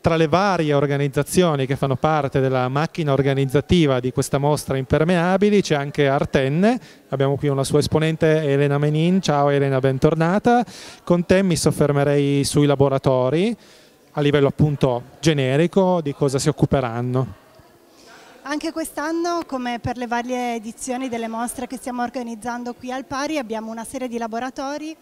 Tra le varie organizzazioni che fanno parte della macchina organizzativa di questa mostra Impermeabili c'è anche Artenne, abbiamo qui una sua esponente Elena Menin. Ciao Elena, bentornata. Con te mi soffermerei sui laboratori a livello appunto generico, di cosa si occuperanno. Anche quest'anno, come per le varie edizioni delle mostre che stiamo organizzando qui al Pari, abbiamo una serie di laboratori,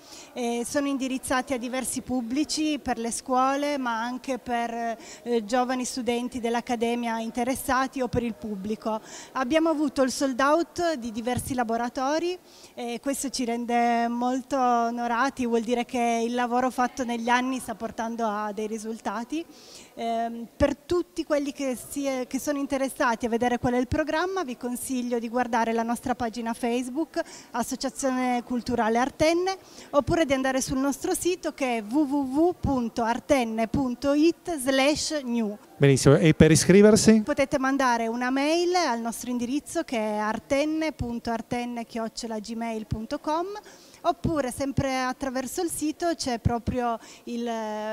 sono indirizzati a diversi pubblici, per le scuole ma anche per giovani studenti dell'Accademia interessati o per il pubblico. Abbiamo avuto il sold out di diversi laboratori e questo ci rende molto onorati, vuol dire che il lavoro fatto negli anni sta portando a dei risultati. Per tutti quelli che sono interessati a vedere qual è il programma, vi consiglio di guardare la nostra pagina Facebook Associazione Culturale Artenne, oppure di andare sul nostro sito che è www.artenne.it/new. Benissimo, e per iscriversi? Potete mandare una mail al nostro indirizzo che è artenne.artenne@gmail.com, oppure sempre attraverso il sito c'è proprio il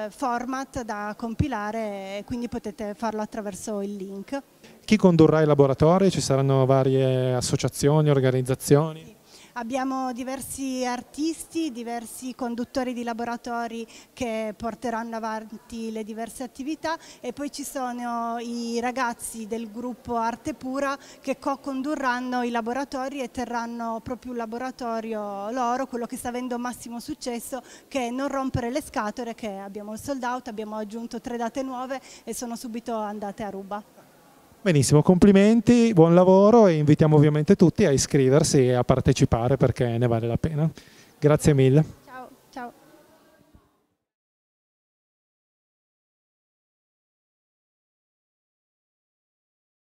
format da compilare, quindi potete farlo attraverso il link. Chi condurrà i laboratori? Ci saranno varie associazioni, organizzazioni? Sì. Abbiamo diversi artisti, diversi conduttori di laboratori che porteranno avanti le diverse attività e poi ci sono i ragazzi del gruppo Arte Pura che co-condurranno i laboratori e terranno proprio un laboratorio loro, quello che sta avendo massimo successo, che è non rompere le scatole, che abbiamo il sold out, abbiamo aggiunto 3 date nuove e sono subito andate a ruba. Benissimo, complimenti, buon lavoro e invitiamo ovviamente tutti a iscriversi e a partecipare perché ne vale la pena. Grazie mille.